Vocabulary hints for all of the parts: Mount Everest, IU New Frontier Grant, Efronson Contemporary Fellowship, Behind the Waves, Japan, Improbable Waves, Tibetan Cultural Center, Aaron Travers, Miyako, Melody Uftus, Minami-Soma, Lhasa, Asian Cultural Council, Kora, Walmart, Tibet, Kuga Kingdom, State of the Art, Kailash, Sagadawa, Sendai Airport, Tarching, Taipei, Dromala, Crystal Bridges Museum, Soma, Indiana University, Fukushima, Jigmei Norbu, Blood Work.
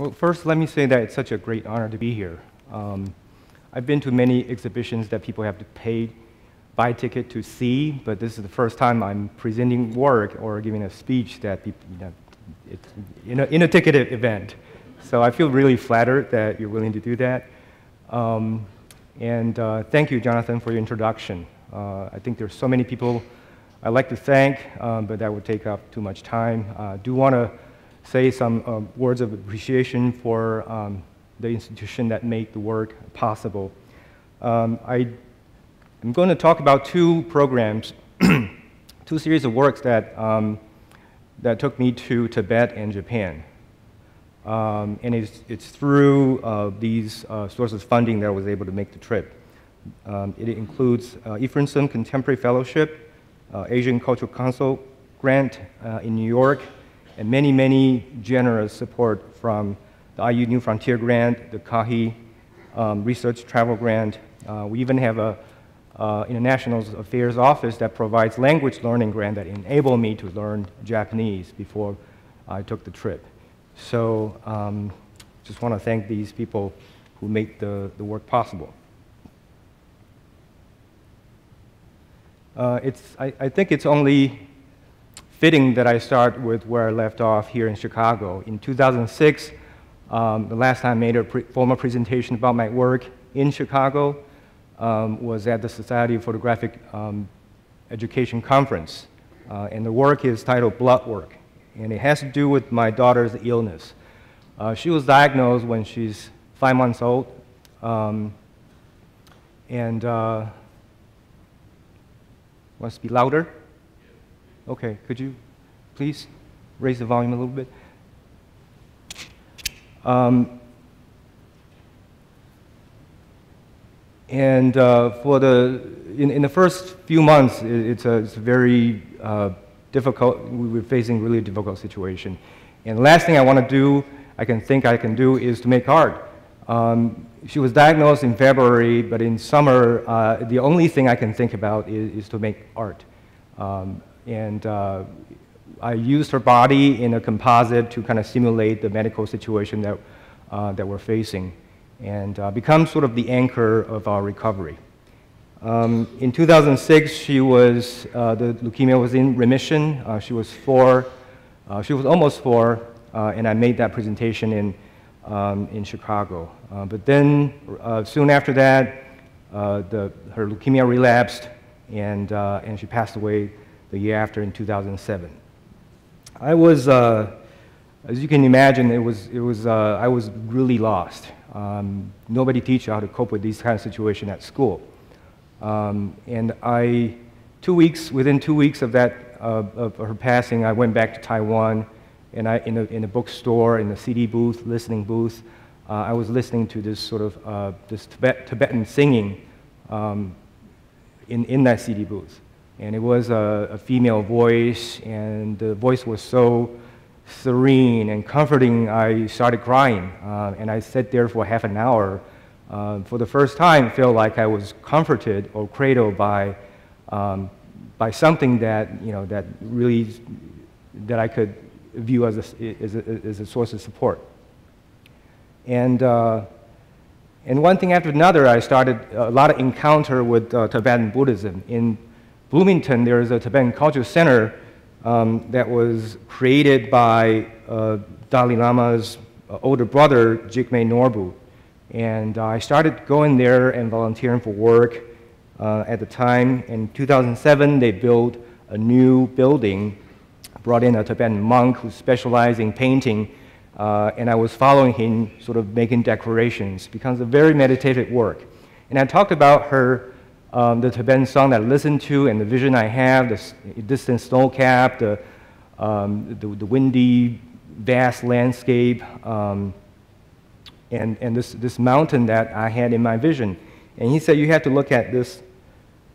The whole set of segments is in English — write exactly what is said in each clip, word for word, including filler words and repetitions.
Well, first, let me say that it's such a great honor to be here. Um, I've been to many exhibitions that people have to pay, buy a ticket to see, but this is the first time I'm presenting work or giving a speech that people, you know, it's in a, in a ticketed event. So I feel really flattered that you're willing to do that. Um, and uh, thank you, Jonathan, for your introduction. Uh, I think there's so many people I'd like to thank, um, but that would take up too much time. I uh, do want to say some um, words of appreciation for um, the institution that made the work possible. Um, I am going to talk about two programs, two series of works that, um, that took me to Tibet and Japan. Um, and it's, it's through uh, these uh, sources of funding that I was able to make the trip. Um, it includes uh, Efronson Contemporary Fellowship, uh, Asian Cultural Council Grant uh, in New York, and many, many generous support from the I U New Frontier Grant, the C A H I um, Research Travel Grant. Uh, we even have a uh, International Affairs Office that provides language learning grant that enabled me to learn Japanese before I took the trip. So um, just want to thank these people who make the, the work possible. Uh, it's, I, I think it's only fitting that I start with where I left off here in Chicago. In two thousand six, um, the last time I made a pre formal presentation about my work in Chicago um, was at the Society of Photographic um, Education Conference. Uh, and the work is titled Blood Work. And it has to do with my daughter's illness. Uh, she was diagnosed when she's five months old. Um, and uh, wants to be louder? Okay, could you please raise the volume a little bit? Um, and uh, for the in, in the first few months, it, it's a it's very uh, difficult, we were facing really difficult situation. And the last thing I want to do, I can think I can do, is to make art. Um, she was diagnosed in February, but in summer, uh, the only thing I can think about is, is to make art. Um, and uh, I used her body in a composite to kind of simulate the medical situation that, uh, that we're facing, and uh, become sort of the anchor of our recovery. Um, in two thousand six, she was, uh, the leukemia was in remission. Uh, she was four, uh, she was almost four, uh, and I made that presentation in, um, in Chicago. Uh, but then, uh, soon after that, uh, the, her leukemia relapsed, and, uh, and she passed away the year after in two thousand seven. I was, uh, as you can imagine, it was, it was, uh, I was really lost. Um, nobody teaches you how to cope with these kind of situations at school. Um, and I, two weeks, within two weeks of that, uh, of her passing, I went back to Taiwan, and I, in a, in a bookstore, in a C D booth, listening booth, uh, I was listening to this sort of, uh, this Tibet, Tibetan singing um, in, in that C D booth. And it was a, a female voice, and the voice was so serene and comforting, I started crying. Uh, and I sat there for half an hour. Uh, for the first time, felt like I was comforted or cradled by, um, by something that, you know, that really, that I could view as a, as a, as a source of support. And, uh, and one thing after another, I started a lot of encounter with uh, Tibetan Buddhism. In Bloomington, there is a Tibetan Cultural Center um, that was created by uh, Dalai Lama's older brother, Jigmei Norbu. And uh, I started going there and volunteering for work uh, at the time. In two thousand seven, they built a new building, brought in a Tibetan monk who specialized in painting, uh, and I was following him, sort of making decorations. It becomes a very meditative work. And I talked about her, um, the Tibetan song that I listened to, and the vision I have, the distant snow cap, the, um, the, the windy, vast landscape, um, and, and this, this mountain that I had in my vision. And he said, you have to look at this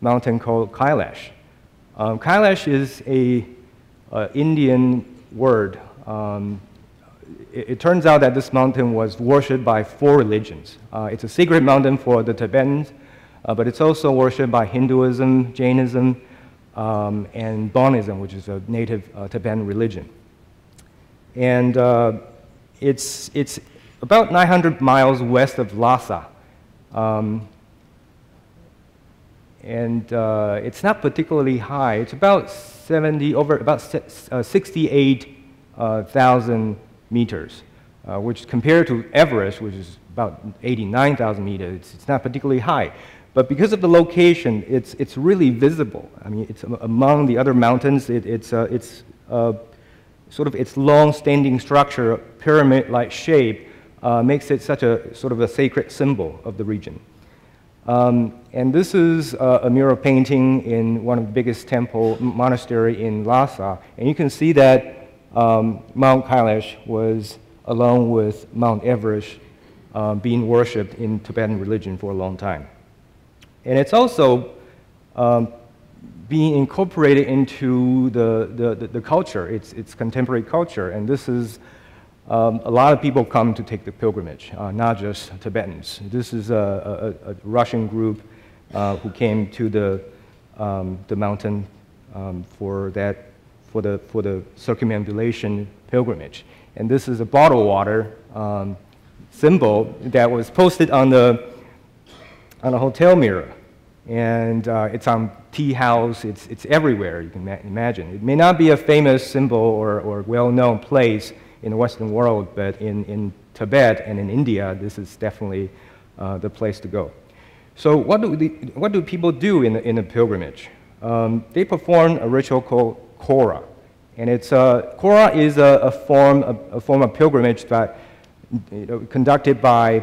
mountain called Kailash. Um, Kailash is a, a Indian word. Um, it, it turns out that this mountain was worshipped by four religions. Uh, it's a sacred mountain for the Tibetans, uh, but it's also worshipped by Hinduism, Jainism, um, and Bonism, which is a native uh, Tibetan religion. And uh, it's, it's about nine hundred miles west of Lhasa. Um, and uh, it's not particularly high. It's about seventy, over about sixty-eight thousand meters, uh, which compared to Everest, which is about eighty-nine thousand meters, it's, it's not particularly high. But because of the location, it's, it's really visible. I mean, it's among the other mountains. It, it's uh, it's uh, sort of its long-standing structure, pyramid-like shape, uh, makes it such a sort of a sacred symbol of the region. Um, and this is uh, a mural painting in one of the biggest temple monastery in Lhasa. And you can see that um, Mount Kailash was, along with Mount Everest, uh, being worshipped in Tibetan religion for a long time. And it's also um, being incorporated into the, the, the, the culture, its, its contemporary culture. And this is, um, a lot of people come to take the pilgrimage, uh, not just Tibetans. This is a, a, a Russian group uh, who came to the, um, the mountain um, for, that, for, the, for the circumambulation pilgrimage. And this is a bottle water um, symbol that was posted on the on a hotel mirror, and uh, it's on tea house, it's, it's everywhere you can imagine. It may not be a famous symbol or, or well-known place in the Western world, but in, in Tibet and in India, this is definitely uh, the place to go. So what do, the, what do people do in, in a pilgrimage? Um, they perform a ritual called Kora, and it's, uh, Kora is a, a, form, a, a form of pilgrimage that, you know, conducted by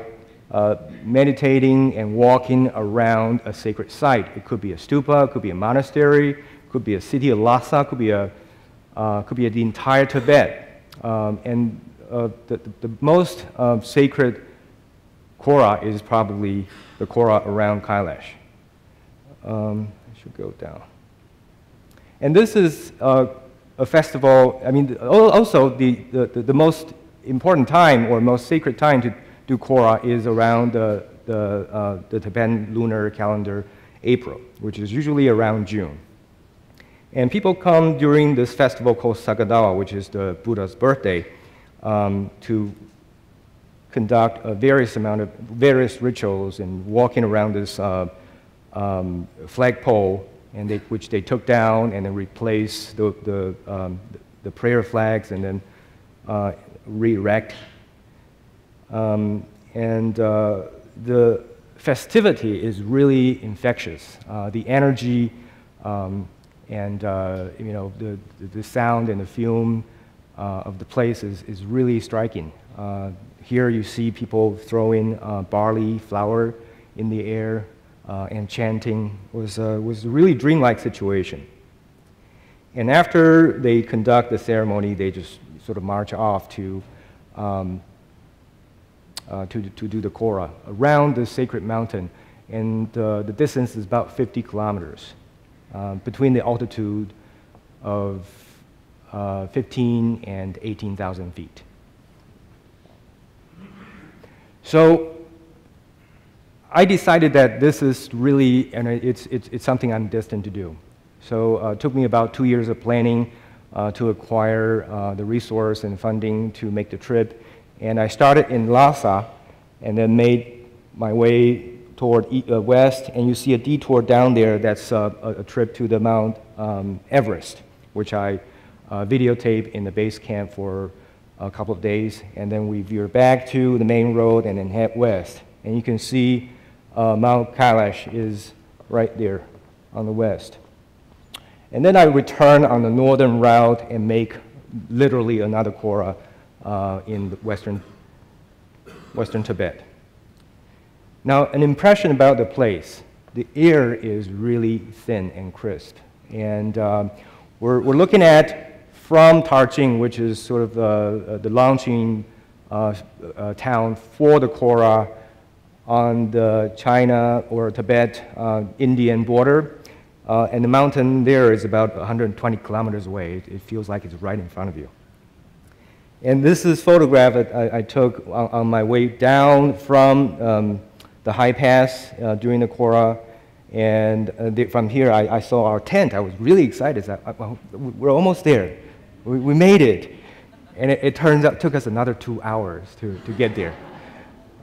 Uh, meditating and walking around a sacred site. It could be a stupa, it could be a monastery, could be a city of Lhasa, could be a, uh, could be a, the entire Tibet. Um, and uh, the, the, the most uh, sacred Kora is probably the Kora around Kailash. Um, I should go down. And this is uh, a festival. I mean, also the, the, the most important time or most sacred time to do Kora is around the, the, uh, the Tibetan lunar calendar, April, which is usually around June. And people come during this festival called Sagadawa, which is the Buddha's birthday, um, to conduct a various amount of various rituals and walking around this uh, um, flagpole, and they, which they took down and then replaced the, the, um, the prayer flags and then uh, re-erect. Um, and uh, the festivity is really infectious. Uh, the energy um, and uh, you know the, the sound and the fume uh, of the place is, is really striking. Uh, here you see people throwing uh, barley flour in the air uh, and chanting. It was, uh, was a really dreamlike situation. And after they conduct the ceremony, they just sort of march off to um, Uh, to, to do the Kora around the sacred mountain, and uh, the distance is about fifty kilometers uh, between the altitude of uh, fifteen and eighteen thousand feet. So I decided that this is really, and it's, it's, it's something I'm destined to do. So uh, it took me about two years of planning uh, to acquire uh, the resource and funding to make the trip. And I started in Lhasa and then made my way toward e uh, west, and you see a detour down there that's uh, a, a trip to the Mount um, Everest, which I uh, videotaped in the base camp for a couple of days, and then we veer back to the main road and then head west. And you can see uh, Mount Kailash is right there on the west. And then I return on the northern route and make literally another Kora Uh, in the western, western Tibet. Now, an impression about the place. The air is really thin and crisp. And um, we're, we're looking at from Tarching, which is sort of uh, the launching uh, uh, town for the Kora on the China or Tibet uh, Indian border. Uh, and the mountain there is about one hundred twenty kilometers away. It, it feels like it's right in front of you. And this is photograph that I, I took on, on my way down from um, the high pass uh, during the Kora. And uh, the, from here, I, I saw our tent. I was really excited. I, I, we're almost there. We, we made it. And it, it turns out it took us another two hours to, to get there.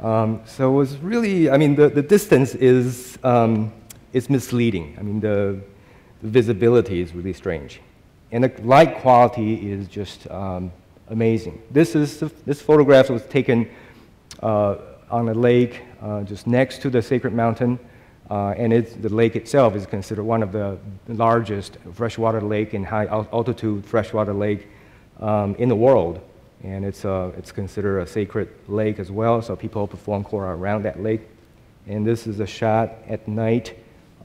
Um, so it was really, I mean, the, the distance is um, it's misleading. I mean, the, the visibility is really strange. And the light quality is just um, amazing. This, is, this photograph was taken uh, on a lake uh, just next to the Sacred Mountain. Uh, and it's, the lake itself is considered one of the largest freshwater lake and high altitude freshwater lake um, in the world. And it's, uh, it's considered a sacred lake as well, so people perform Kora around that lake. And this is a shot at night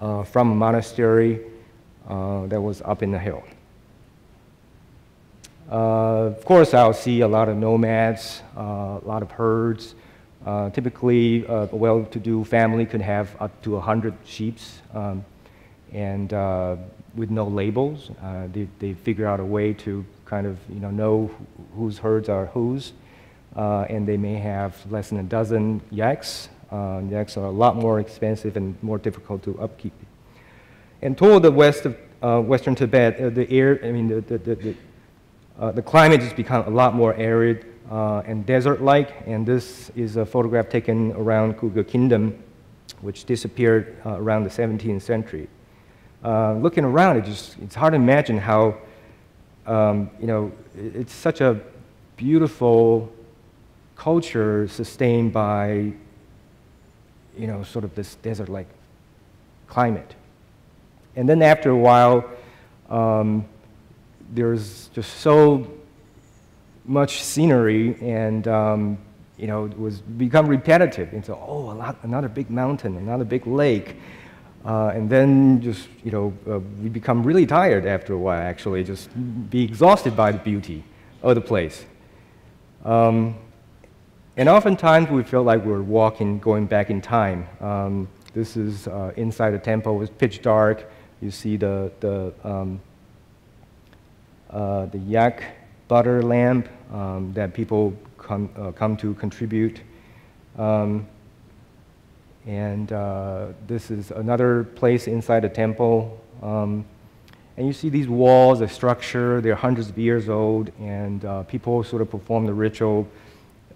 uh, from a monastery uh, that was up in the hill. Uh, of course, I'll see a lot of nomads, uh, a lot of herds. Uh, typically, uh, a well-to-do family could have up to one hundred sheep, um, and uh, with no labels. Uh, they, they figure out a way to kind of, you know, know whose herds are whose, uh, and they may have less than a dozen yaks. Uh, yaks are a lot more expensive and more difficult to upkeep. And toward the west of uh, western Tibet, uh, the air, I mean, the, the, the, the, uh, the climate has become a lot more arid Uh, and desert-like, and this is a photograph taken around Kuga Kingdom, which disappeared uh, around the seventeenth century. Uh, looking around, it just, it's hard to imagine how, um, you know, it's such a beautiful culture sustained by, you know, sort of this desert-like climate. And then after a while, um, there's just so much scenery, and um, you know, it was become repetitive. And so, oh, a lot, another big mountain, another big lake, uh, and then just, you know, uh, we become really tired after a while. Actually, just be exhausted by the beauty of the place. Um, and oftentimes, we feel like we're walking, going back in time. Um, this is uh, inside the temple. It was pitch dark. You see the the um, uh, the yak butter lamp um, that people come, uh, come to contribute. Um, and uh, this is another place inside a temple. Um, and you see these walls, the structure, they're hundreds of years old, and uh, people sort of perform the ritual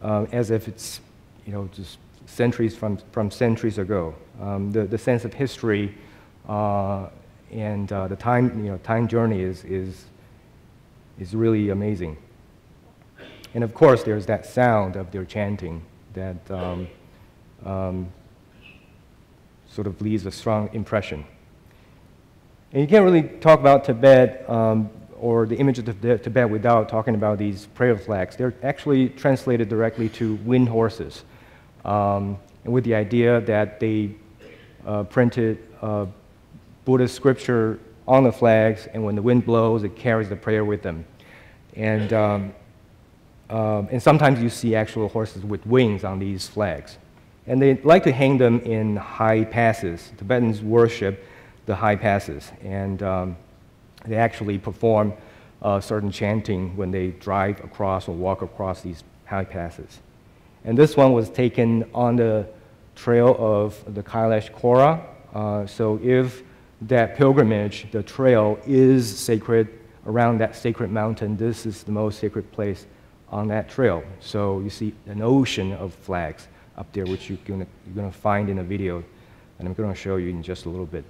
uh, as if it's, you know, just centuries from, from centuries ago. Um, the, the sense of history uh, and uh, the time, you know, time journey is, is is really amazing. And of course, there's that sound of their chanting that um, um, sort of leaves a strong impression. And you can't really talk about Tibet um, or the image of Tibet without talking about these prayer flags. They're actually translated directly to wind horses, um, and with the idea that they uh, printed uh, Buddhist scripture on the flags, and when the wind blows, it carries the prayer with them. And, um, uh, and sometimes you see actual horses with wings on these flags. And they like to hang them in high passes. Tibetans worship the high passes, and um, they actually perform uh, certain chanting when they drive across or walk across these high passes. And this one was taken on the trail of the Kailash Kora. Uh, so if that pilgrimage, the trail, is sacred around that sacred mountain, this is the most sacred place on that trail. So you see an ocean of flags up there, which you're going you're going to find in a video, and I'm going to show you in just a little bit.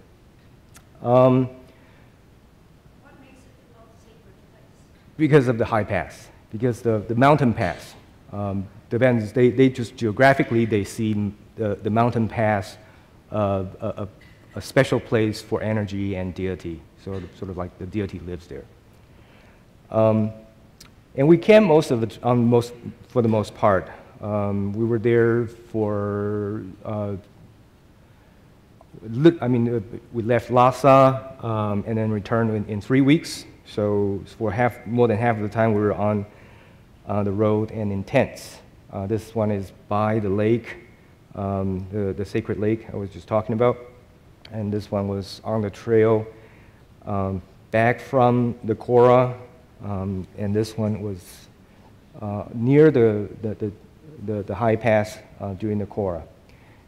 Um, what makes it the most sacred place? Because of the high pass, because the, the mountain pass. Um, the Tibetans, they, they just geographically, they see the, the mountain pass uh, a, a a special place for energy and deity, sort of, sort of like the deity lives there. Um, and we came most of the, um, most, for the most part. Um, we were there for, uh, I mean, uh, we left Lhasa um, and then returned in, in three weeks. So for half, more than half of the time, we were on uh, the road and in tents. Uh, this one is by the lake, um, the, the sacred lake I was just talking about. And this one was on the trail um, back from the Kora, um, and this one was uh, near the, the, the, the, the high pass uh, during the Kora.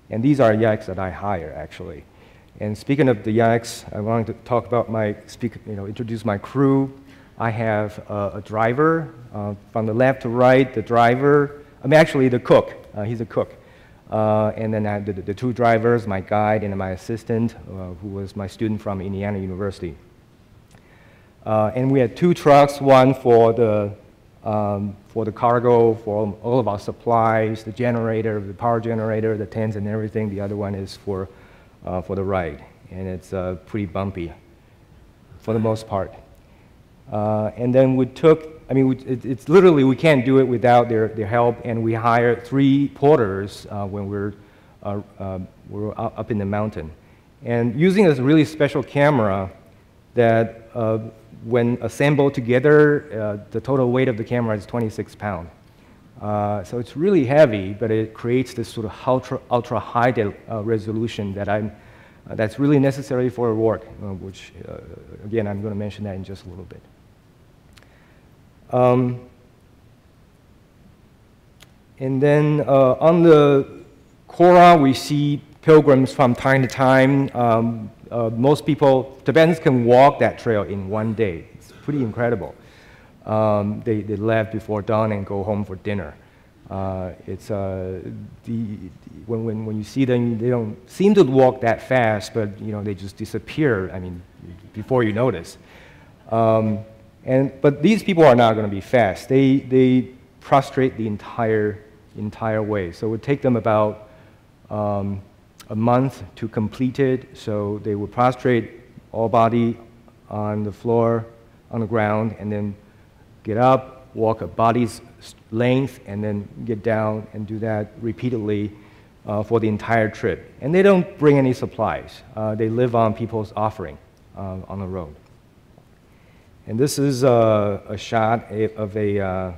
And these are yaks that I hire, actually. And speaking of the yaks, I wanted to talk about my, speak, you know, introduce my crew. I have uh, a driver, uh, from the left to right, the driver, I mean, actually the cook, uh, he's a cook. Uh, and then I had the, the two drivers, my guide and my assistant, uh, who was my student from Indiana University. Uh, and we had two trucks, one for the, um, for the cargo, for all of our supplies, the generator, the power generator, the tents and everything. The other one is for, uh, for the ride. And it's uh, pretty bumpy for the most part. Uh, and then we took, I mean, we, it, it's literally, we can't do it without their, their help, and we hired three porters uh, when we're, uh, uh, we're up in the mountain. And using this really special camera that uh, when assembled together, uh, the total weight of the camera is twenty-six pounds. Uh, so it's really heavy, but it creates this sort of ultra, ultra high uh, resolution that I'm, uh, that's really necessary for our work, uh, which, uh, again, I'm going to mention that in just a little bit. Um, and then uh, on the Kora, we see pilgrims from time to time. Um, uh, most people, Tibetans can walk that trail in one day. It's pretty incredible. Um, they, they left before dawn and go home for dinner. Uh, it's, uh, the, when, when, when you see them, they don't seem to walk that fast, but you know, they just disappear, I mean, before you notice. Um, And, but these people are not going to be fast. They, they prostrate the entire, entire way. So it would take them about um, a month to complete it. So they would prostrate all body on the floor, on the ground, and then get up, walk a body's length, and then get down and do that repeatedly uh, for the entire trip. And they don't bring any supplies. Uh, they live on people's offering uh, on the road. And this is uh, a shot of a, uh,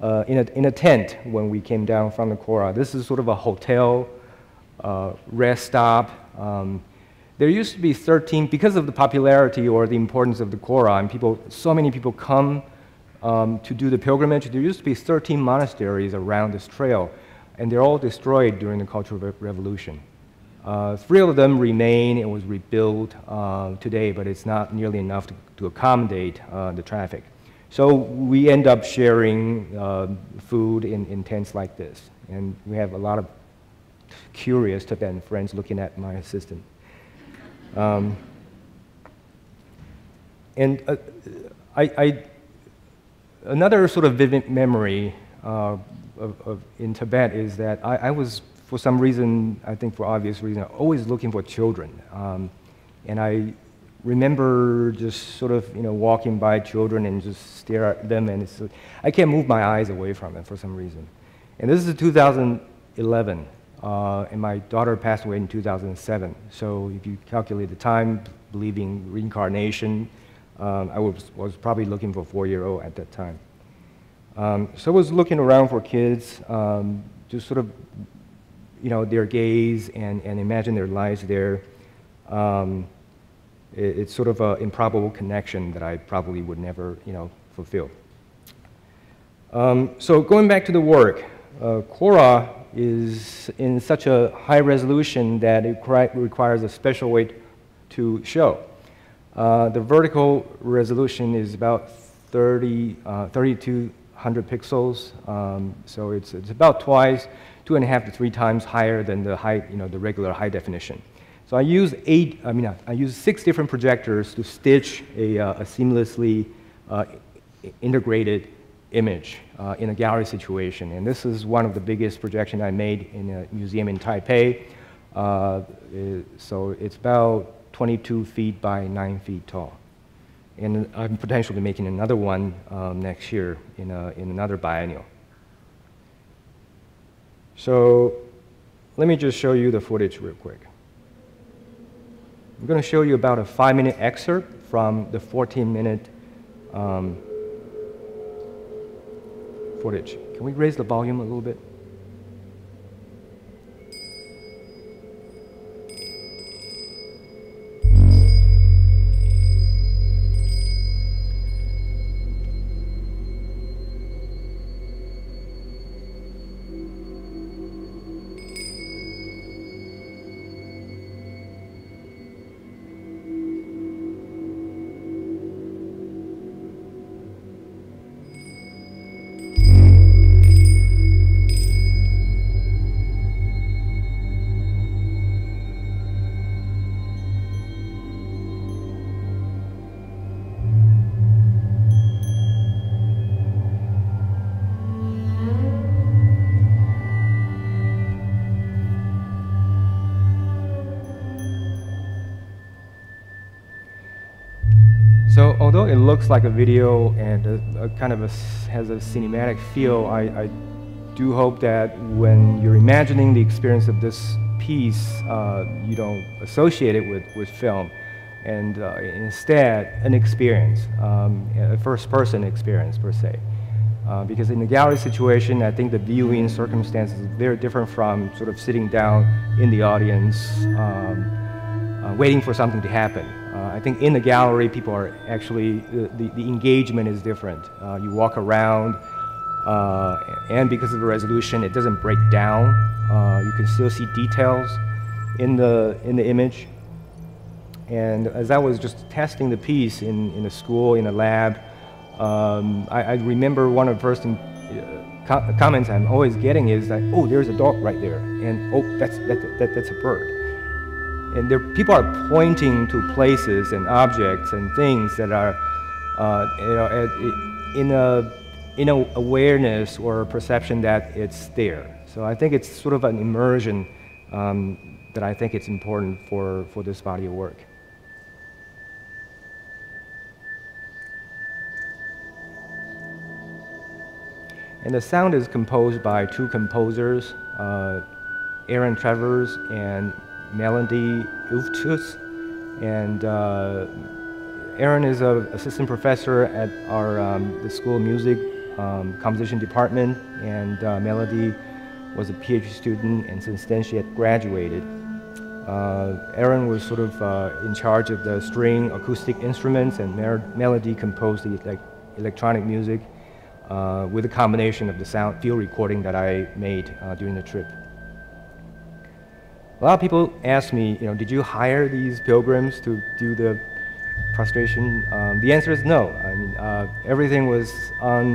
uh, in a, in a tent when we came down from the Kora. This is sort of a hotel, uh, rest stop. Um, there used to be thirteen, because of the popularity or the importance of the Kora, and people, so many people come um, to do the pilgrimage, there used to be thirteen monasteries around this trail, and they're all destroyed during the Cultural Re- Revolution. Uh, three of them remain. It was rebuilt uh, today, but it's not nearly enough to, to accommodate uh, the traffic. So we end up sharing uh, food in, in tents like this. And we have a lot of curious Tibetan friends looking at my assistant. Um, and uh, I, I, another sort of vivid memory uh, of, of in Tibet is that I, I was for some reason, I think for obvious reason, I'm always looking for children. Um, and I remember just sort of, you know, walking by children and just stare at them, and it's, I can't move my eyes away from them for some reason. And this is two thousand eleven, uh, and my daughter passed away in two thousand seven. So if you calculate the time, believing reincarnation, um, I was, was probably looking for a four-year-old at that time. Um, so I was looking around for kids, um, just sort of, you know, their gaze and, and imagine their lives there. Um, it, it's sort of an improbable connection that I probably would never, you know, fulfill. Um, so going back to the work, uh, Kora is in such a high resolution that it requires a special weight to show. Uh, the vertical resolution is about thirty, uh, thirty-two hundred pixels, um, so it's, it's about twice, two and a half to three times higher than the high, you know, the regular high definition. So I use eight, I mean, I use six different projectors to stitch a, uh, a seamlessly uh, integrated image uh, in a gallery situation. And this is one of the biggest projections I made in a museum in Taipei. Uh, so it's about twenty-two feet by nine feet tall. And I'm potentially making another one um, next year in, a, in another biennial. So let me just show you the footage real quick. I'm going to show you about a five-minute excerpt from the fourteen-minute um, footage. Can we raise the volume a little bit? it looks like a video and a, a kind of a, has a cinematic feel, I, I do hope that when you're imagining the experience of this piece, uh, you don't associate it with, with film, and uh, instead an experience, um, a first-person experience per se. Uh, because in the gallery situation, I think the viewing circumstances, they're different from sort of sitting down in the audience, um, uh, waiting for something to happen. Uh, I think in the gallery, people are actually, the, the, the engagement is different. Uh, you walk around, uh, and because of the resolution, it doesn't break down. Uh, you can still see details in the, in the image. And as I was just testing the piece in, in a school, in a lab, Um, I, I remember one of the first in, uh, com comments I'm always getting is like, "Oh, there's a dog right there," and "Oh, that's that, that that's a bird." And there, people are pointing to places and objects and things that are, uh, you know, at, in a in a awareness or perception that it's there. So I think it's sort of an immersion um, that I think it's important for for this body of work. And the sound is composed by two composers, uh, Aaron Travers and Melody Uftus. And uh, Aaron is an assistant professor at our um, the School of Music um, Composition Department, and uh, Melody was a PhD student, and since then she had graduated. Uh, Aaron was sort of uh, in charge of the string acoustic instruments, and Mer Melody composed the like, electronic music. Uh, with a combination of the sound field recording that I made uh, during the trip. A lot of people ask me, you know, did you hire these pilgrims to do the prostration? Um, the answer is no. I mean, uh, everything was un,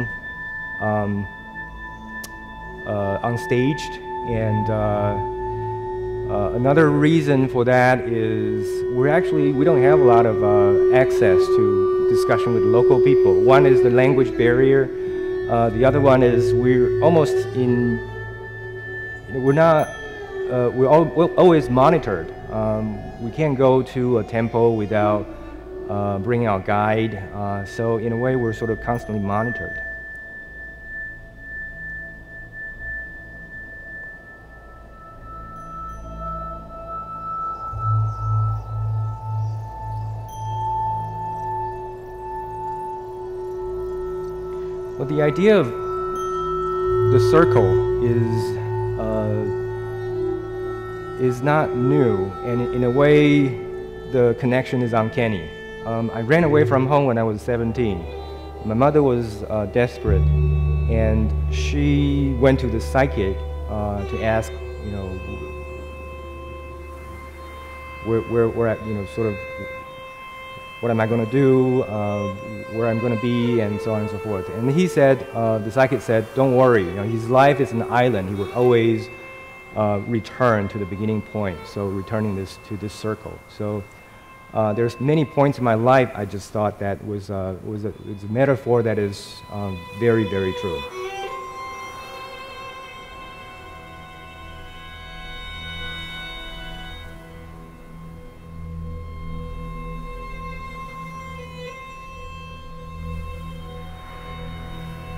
um, uh, unstaged, and uh, uh, another reason for that is we're actually we don't have a lot of uh, access to discussion with local people. One is the language barrier. Uh, the other one is we're almost in, we're not, uh, we're, all, we're always monitored. Um, we can't go to a temple without uh, bringing our guide. Uh, so in a way, we're sort of constantly monitored. But the idea of the circle is uh, is not new, and in a way, the connection is uncanny. Um, I ran away from home when I was seventeen. My mother was uh, desperate, and she went to the psychic uh, to ask, you know, where where where I, you know, sort of, what am I going to do, uh, where I'm going to be, and so on and so forth. And he said, uh, the psychic said, don't worry, you know, his life is an island. He would always uh, return to the beginning point, so returning this to this circle. So uh, there's many points in my life I just thought that was, uh, was, a, was a metaphor that is um, very, very true.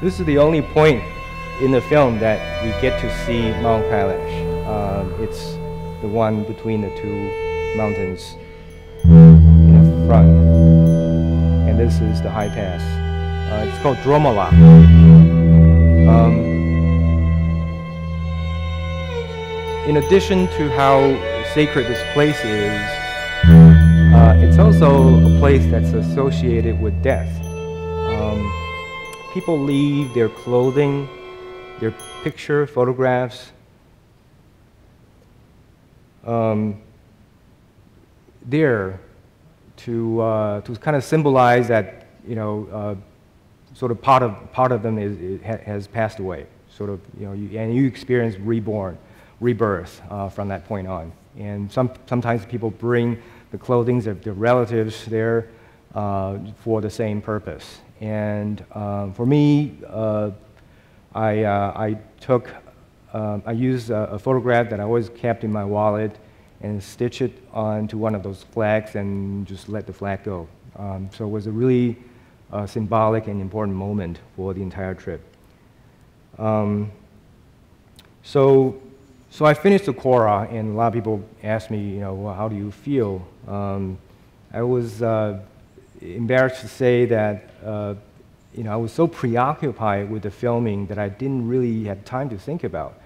This is the only point in the film that we get to see Mount Kailash. Um, it's the one between the two mountains in the front. And this is the high pass. Uh, it's called Dromala. Um, in addition to how sacred this place is, uh, it's also a place that's associated with death. Um, People leave their clothing, their picture, photographs. Um, there to, uh, to kind of symbolize that, you know, uh, sort of part of, part of them is, is, has passed away. Sort of, you know, you, and you experience reborn, rebirth uh, from that point on. And some, sometimes people bring the clothing of their relatives there uh, for the same purpose. And uh, for me, uh, I, uh, I took, uh, I used a, a photograph that I always kept in my wallet and stitched it onto one of those flags and just let the flag go. Um, so it was a really a symbolic and important moment for the entire trip. Um, so, so I finished the Kora, and a lot of people asked me, you know, well, how do you feel? Um, I was uh, embarrassed to say that, uh, you know, I was so preoccupied with the filming that I didn't really have time to think about.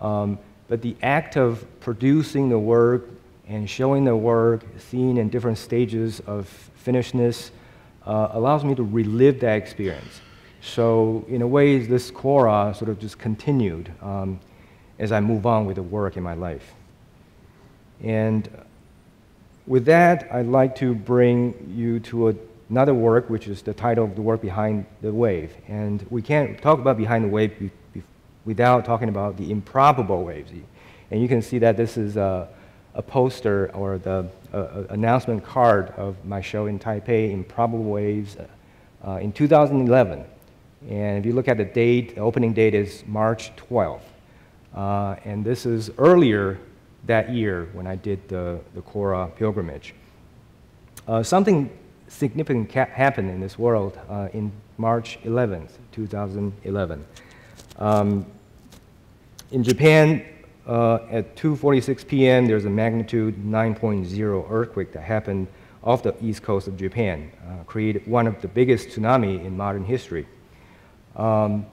Um, but the act of producing the work and showing the work, seen in different stages of finishedness, uh, allows me to relive that experience. So in a way, this Kora sort of just continued um, as I move on with the work in my life. And with that, I'd like to bring you to a, another work, which is the title of the work, Behind the Wave. And we can't talk about Behind the Wave be, be, without talking about the improbable waves. And you can see that this is a, a poster or the uh, announcement card of my show in Taipei, Improbable Waves, Uh, in two thousand eleven, and if you look at the date, the opening date is March twelfth, uh, and this is earlier that year when I did the, the Kora pilgrimage. Uh, something significant happened in this world uh, in March eleventh, two thousand eleven. Um, in Japan, uh, at two forty-six p m, there's a magnitude nine point zero earthquake that happened off the east coast of Japan, uh, created one of the biggest tsunami in modern history. Um,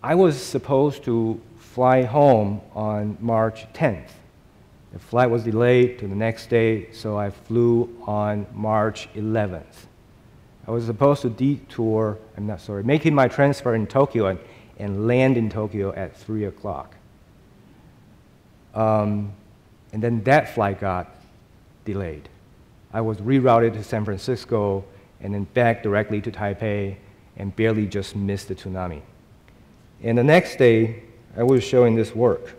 I was supposed to fly home on March tenth. The flight was delayed to the next day, so I flew on March eleventh. I was supposed to detour, I'm not sorry, making my transfer in Tokyo and, and land in Tokyo at three o'clock. Um, and then that flight got delayed. I was rerouted to San Francisco and then back directly to Taipei and barely just missed the tsunami. And the next day, I was showing this work.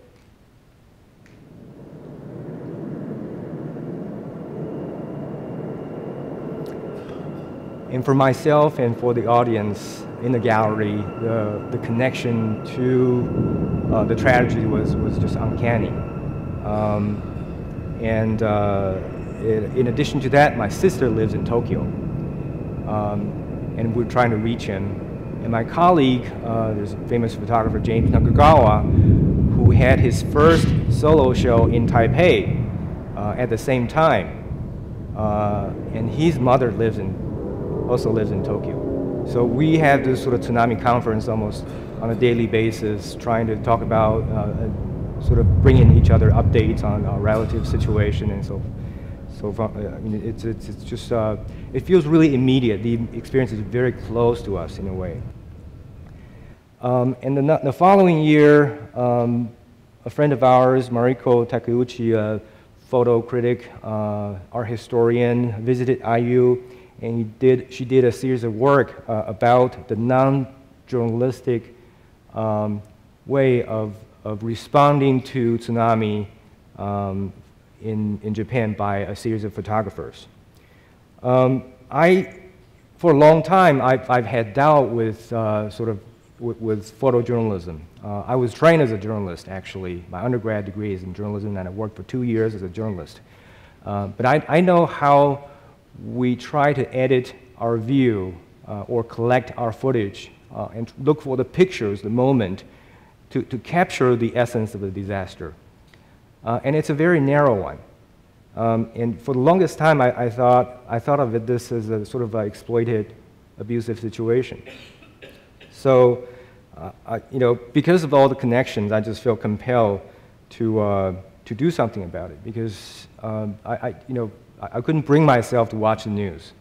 And for myself and for the audience in the gallery, the, the connection to uh, the tragedy was, was just uncanny. Um, and uh, In addition to that, my sister lives in Tokyo, um, and we're trying to reach him. And my colleague, uh, there's a famous photographer, James Nakagawa, who had his first solo show in Taipei uh, at the same time, uh, and his mother lives in, also lives in Tokyo. So we have this sort of tsunami conference almost on a daily basis, trying to talk about uh, sort of bringing each other updates on our relative situation and so forth. So I mean, it's, it's, it's just, uh, it feels really immediate. The experience is very close to us in a way. Um, and the, the following year, um, a friend of ours, Mariko Takeuchi, a photo critic, uh, art historian, visited I U, and he did, she did a series of work uh, about the non-journalistic um, way of, of responding to tsunami um, In, in Japan by a series of photographers. Um, I, for a long time, I've, I've had doubt with uh, sort of with, with photojournalism. Uh, I was trained as a journalist, actually. My undergrad degree is in journalism, and I worked for two years as a journalist. Uh, but I, I know how we try to edit our view uh, or collect our footage uh, and look for the pictures, the moment, to, to capture the essence of the disaster. Uh, and it's a very narrow one. Um, and for the longest time, I, I, thought, I thought of it this as a sort of a exploited, abusive situation. So, uh, I, you know, because of all the connections, I just feel compelled to, uh, to do something about it, because um, I, I, you know, I, I couldn't bring myself to watch the news.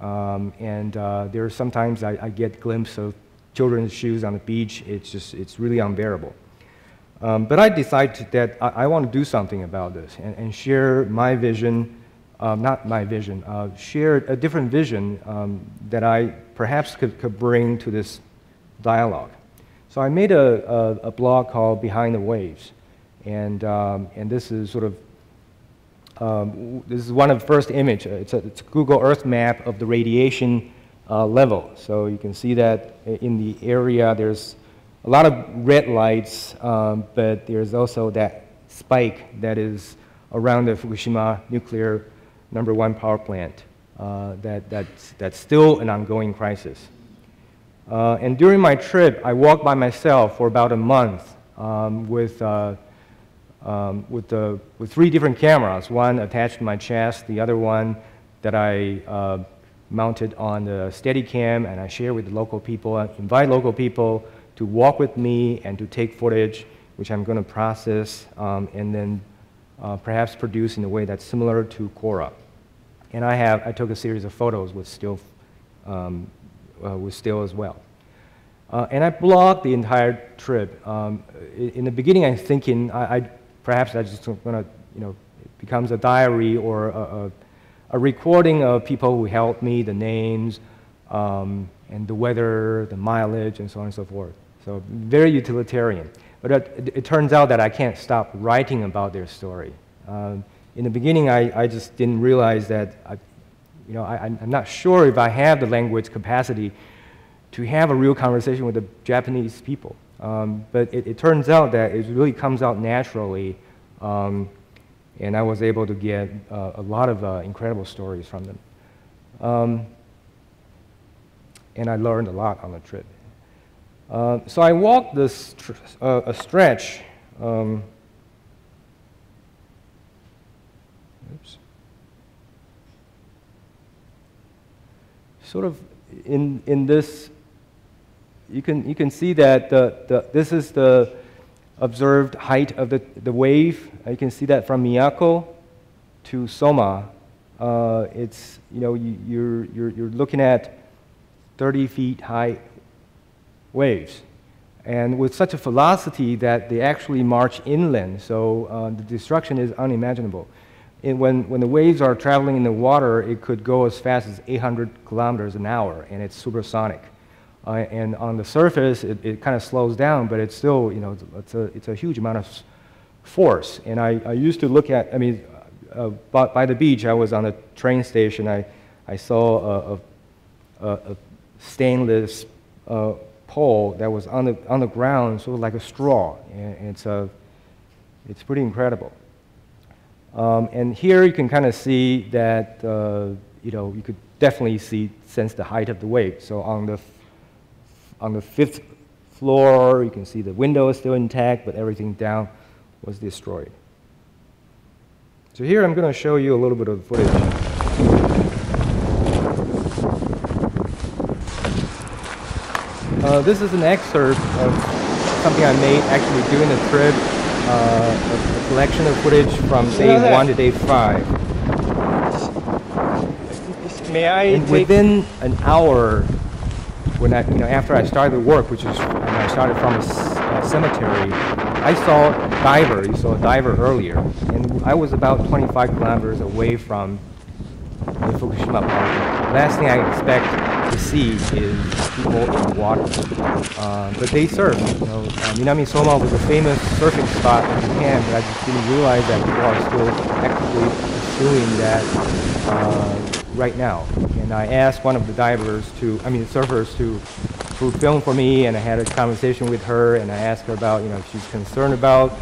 Um, and uh, there are sometimes I, I get glimpses of children's shoes on the beach. It's just, it's really unbearable. Um, but I decided that I, I want to do something about this and, and share my vision, uh, not my vision, uh, share a different vision um, that I perhaps could, could bring to this dialogue. So I made a, a, a blog called Behind the Waves, and, um, and this is sort of, um, this is one of the first images. It's, it's a Google Earth map of the radiation uh, level. So you can see that in the area there's a lot of red lights, um, but there's also that spike that is around the Fukushima nuclear number one power plant. uh, that, that's, that's still an ongoing crisis. Uh, and during my trip, I walked by myself for about a month um, with, uh, um, with, the, with three different cameras, one attached to my chest, the other one that I uh, mounted on the Steadicam, and I shared with the local people, I invite local people to walk with me and to take footage, which I'm going to process um, and then uh, perhaps produce in a way that's similar to Kora. And I have, I took a series of photos with still, um, uh, with still as well. Uh, and I blogged the entire trip. Um, in, in the beginning, I'm thinking, I, I perhaps I just going to, you know, it becomes a diary or a, a a recording of people who helped me, the names, um, and the weather, the mileage, and so on and so forth. So very utilitarian. But it, it turns out that I can't stop writing about their story. Um, in the beginning, I, I just didn't realize that, I, you know, I, I'm not sure if I have the language capacity to have a real conversation with the Japanese people. Um, but it, it turns out that it really comes out naturally. Um, And I was able to get uh, a lot of uh, incredible stories from them. Um, and I learned a lot on the trip. Uh, so I walked this tr uh, a stretch. Um, oops. Sort of in, in this, you can, you can see that the, the, this is the observed height of the, the wave. You can see that from Miyako to Soma. Uh, it's, you know, you, you're, you're, you're looking at thirty feet high waves. And with such a velocity that they actually march inland, so uh, the destruction is unimaginable. And when, when the waves are traveling in the water, it could go as fast as eight hundred kilometers an hour, and it's supersonic. Uh, and on the surface, it, it kind of slows down, but it's still, you know, it's a, it's a huge amount of force. And I, I used to look at, I mean, uh, by, by the beach, I was on a train station. I, I saw a, a, a stainless uh, pole that was on the, on the ground, sort of like a straw. And it's, a, it's pretty incredible. Um, and here you can kind of see that, uh, you know, you could definitely see, sense the height of the wave. So on the On the fifth floor, you can see the window is still intact, but everything down was destroyed. So here I'm going to show you a little bit of footage. Uh, this is an excerpt of something I made actually during the trip, uh, a collection of footage from day one to day five. May I and within an hour, when I, you know, after I started work, which is, I started from a, a cemetery, I saw a diver, you saw a diver earlier, and I was about twenty-five kilometers away from the Fukushima park. The last thing I expect to see is people in water, uh, but they surf. You know, uh, Minami-Soma was a famous surfing spot in Japan, but I just didn't realize that people are still actively pursuing that uh, right now. And I asked one of the divers to, I mean surfers to, to film for me, and I had a conversation with her, and I asked her about, you know, if she's concerned about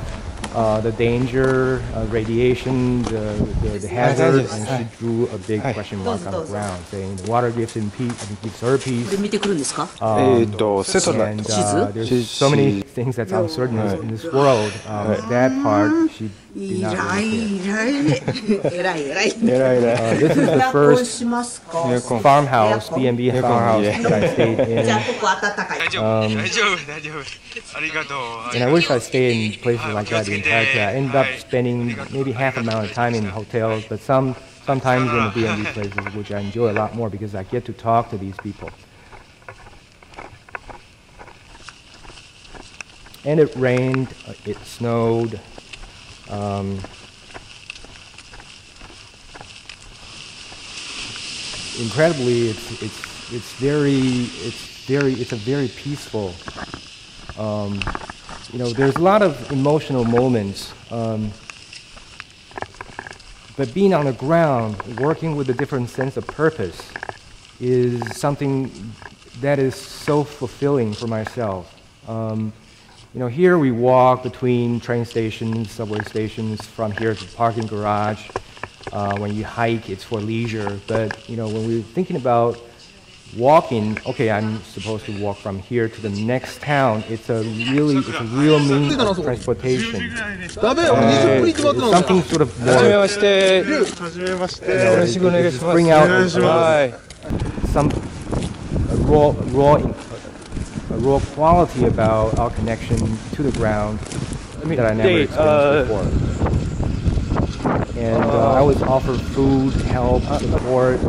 uh, the danger, uh, radiation, the, the, the hazards, and she drew a big question mark on the ground, saying the water gives in peace, I mean, gives her peace. Um, and uh, there's so many things that's uncertain in this world. Um, that part, she did not understand. uh, this is the first farmhouse, B and B farmhouse that I stayed in. Um, and I wish I stayed in places like that the entire time. I ended up spending maybe half amount of time in hotels, but some sometimes in the B and B places, which I enjoy a lot more because I get to talk to these people. And it rained, it snowed. Um, incredibly, it's it's it's very it's very it's a very peaceful. Um, you know, there's a lot of emotional moments, um, but being on the ground, working with a different sense of purpose, is something that is so fulfilling for myself. Um, You know, here we walk between train stations, subway stations, from here to the parking garage. Uh, when you hike, it's for leisure. But you know, when we were thinking about walking, okay, I'm supposed to walk from here to the next town. It's a really, it's a real means of transportation. And something sort of more, you know, it, it, it bring out uh, some a raw, raw, a raw quality about our connection to the ground that I never experienced before. And uh, I always offer food, help, support.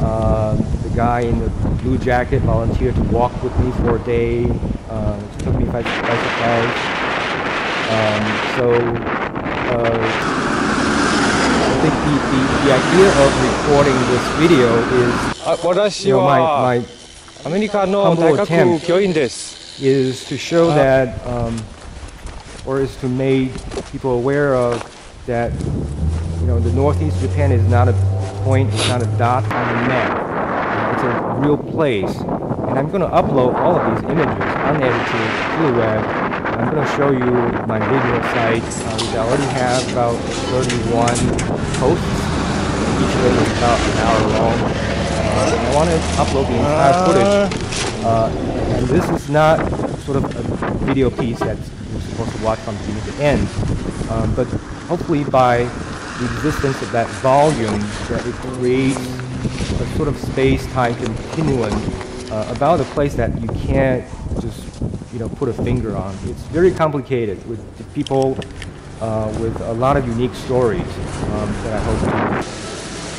Uh, the guy in the blue jacket volunteered to walk with me for a day. Uh, it took me by surprise. Um, so uh, I think the, the, the idea of recording this video is, you know, my, my humble attempt is to show that, um, or is to make people aware of that, you know, the Northeast Japan is not a point, it's not a dot on the map. It's a real place. And I'm going to upload all of these images unedited to the web. I'm going to show you my video site, uh, which I already have about thirty-one posts. Each of them is about an hour long. Uh, and I want to upload the entire footage. Uh, and this is not sort of a video piece that's you're supposed to watch from beginning to end. Um, but hopefully by the existence of that volume, that it creates a sort of space-time continuum uh, about a place that you can't just, you know, put a finger on. It's very complicated with people uh, with a lot of unique stories um, that I hope to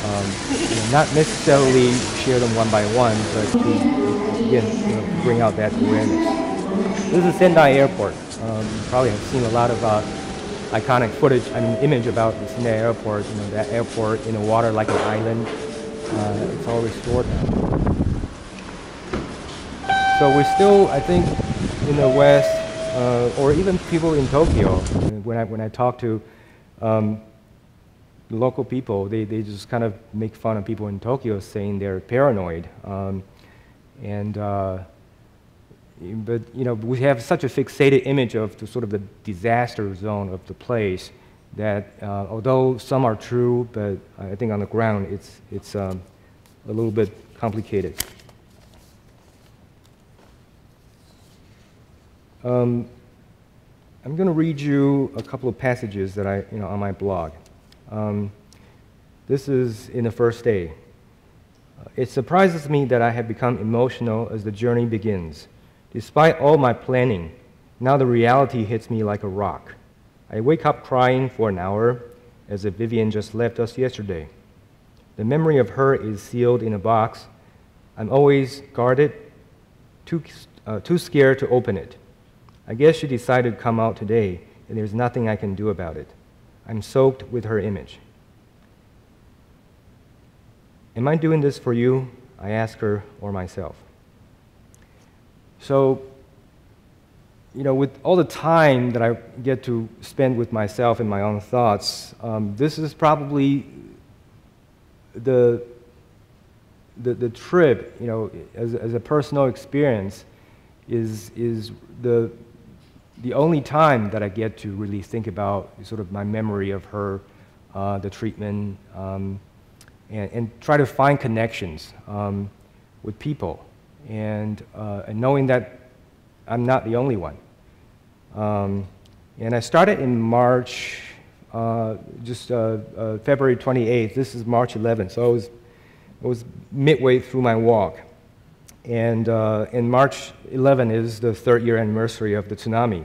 um, you know, not necessarily share them one by one, but to, again, you know, bring out that awareness. This is Sendai Airport. Um, you probably have seen a lot of uh, iconic footage, I mean, image about the Sendai Airport, you know, that airport in the water like an island. Uh, it's all restored now. So we're still, I think, in the West, uh, or even people in Tokyo, when I, when I talk to um, local people, they, they just kind of make fun of people in Tokyo saying they're paranoid. Um, and uh, But, you know, we have such a fixated image of the sort of the disaster zone of the place that, uh, although some are true, but I think on the ground it's, it's um, a little bit complicated. Um, I'm going to read you a couple of passages that I, you know, on my blog. Um, this is in the first day. It surprises me that I have become emotional as the journey begins. Despite all my planning, now the reality hits me like a rock. I wake up crying for an hour, as if Vivian just left us yesterday. The memory of her is sealed in a box. I'm always guarded, too, uh, too scared to open it. I guess she decided to come out today, and there's nothing I can do about it. I'm soaked with her image. Am I doing this for you? I ask her, or myself. So, you know, with all the time that I get to spend with myself and my own thoughts, um, this is probably the, the, the trip, you know, as, as a personal experience, is, is the, the only time that I get to really think about sort of my memory of her, uh, the treatment, um, and, and try to find connections um, with people. And, uh, and knowing that I'm not the only one. Um, and I started in March, uh, just uh, uh, February twenty-eighth. This is March eleventh, so I was, I was midway through my walk. And, uh, and March eleventh is the third year anniversary of the tsunami.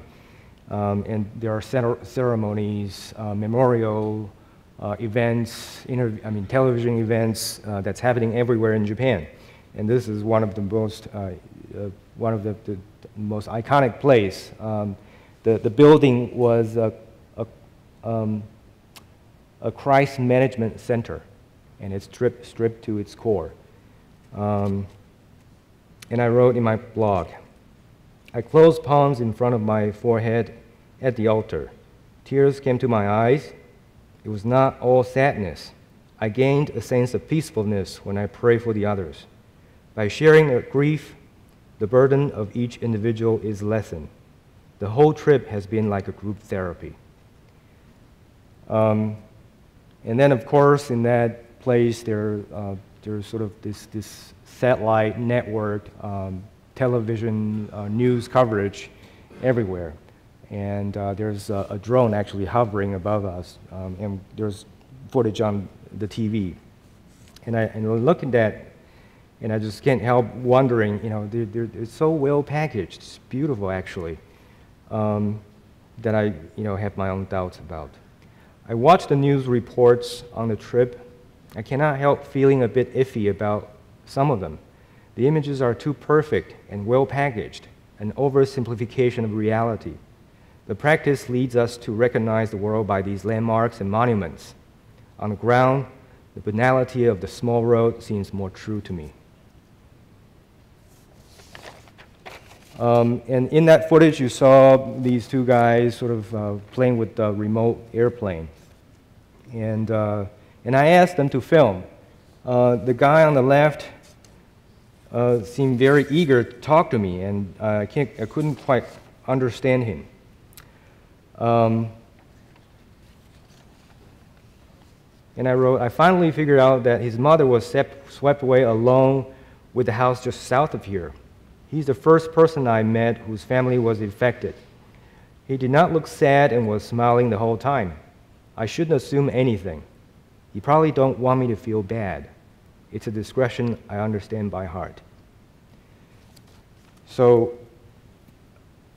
Um, and there are ceremonies, uh, memorial uh, events, interv I mean, television events uh, that's happening everywhere in Japan. And this is one of the most, uh, uh, one of the, the most iconic place. Um, the, the building was a, a, um, a crisis management center, and it's stripped, stripped to its core. Um, and I wrote in my blog, I closed palms in front of my forehead at the altar. Tears came to my eyes. It was not all sadness. I gained a sense of peacefulness when I pray for the others. By sharing their grief, the burden of each individual is lessened. The whole trip has been like a group therapy. Um, And then, of course, in that place, there, uh, there's sort of this, this satellite network, um, television uh, news coverage everywhere. And uh, there's a, a drone actually hovering above us, um, and there's footage on the T V. And I and look at that, and I just can't help wondering, you know, they're, they're, it's so well packaged, it's beautiful actually, um, that I, you know, have my own doubts about. I watched the news reports on the trip. I cannot help feeling a bit iffy about some of them. The images are too perfect and well packaged, an oversimplification of reality. The practice leads us to recognize the world by these landmarks and monuments. On the ground, the banality of the small road seems more true to me. Um, and in that footage, you saw these two guys sort of uh, playing with the remote airplane. And, uh, and I asked them to film. Uh, the guy on the left uh, seemed very eager to talk to me, and uh, I, can't, I couldn't quite understand him. Um, and I wrote, I finally figured out that his mother was swept away alone with the house just south of here. He's the first person I met whose family was affected. He did not look sad and was smiling the whole time. I shouldn't assume anything. You probably don't want me to feel bad. It's a discretion I understand by heart. So,